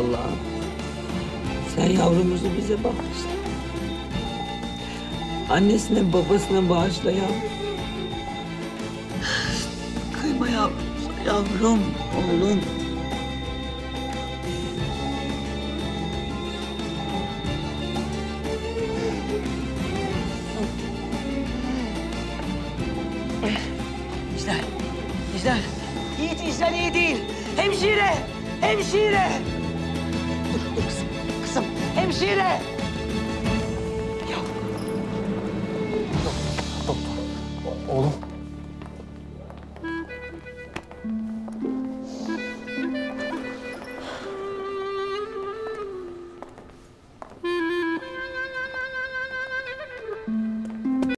Allah'ım. Sen yavrumuzu bize bağışla. Annesine babasına bağışla yavrum. Kıyma yavrum, oğlum. İcdal. Yiğit, İcdal iyi değil. Hemşire! Hemşire! Dur kızım. Kızım. Hemşire! Yok. Doktor. Oğlum.